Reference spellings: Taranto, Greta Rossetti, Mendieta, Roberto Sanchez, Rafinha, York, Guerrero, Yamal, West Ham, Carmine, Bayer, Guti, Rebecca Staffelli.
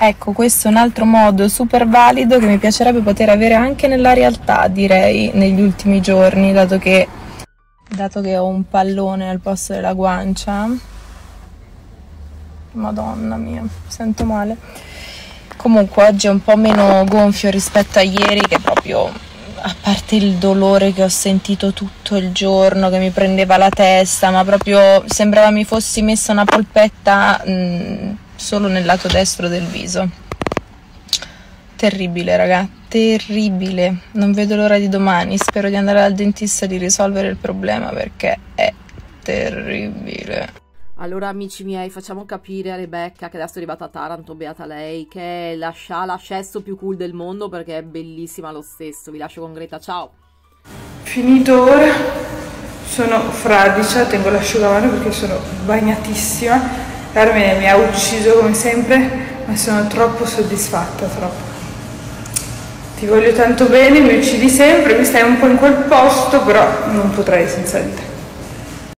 Ecco, questo è un altro modo super valido che mi piacerebbe poter avere anche nella realtà, direi, negli ultimi giorni, dato che ho un pallone al posto della guancia. Madonna mia, mi sento male. Comunque oggi è un po' meno gonfio rispetto a ieri, che proprio, a parte il dolore che ho sentito tutto il giorno, che mi prendeva la testa, ma proprio sembrava mi fossi messa una polpetta solo nel lato destro del viso. Terribile, raga, terribile. Non vedo l'ora di domani, spero di andare dal dentista e di risolvere il problema, perché è terribile. Allora, amici miei, facciamo capire a Rebecca, che adesso è arrivata a Taranto, beata lei, che è la sciala scesso più cool del mondo, perché è bellissima lo stesso. Vi lascio con Greta, ciao! Finito ora, sono fradicia, tengo l'asciugamano perché sono bagnatissima. Carmine mi ha ucciso come sempre, ma sono troppo soddisfatta, troppo. Ti voglio tanto bene, mi uccidi sempre, mi stai un po' in quel posto, però non potrei senza di te.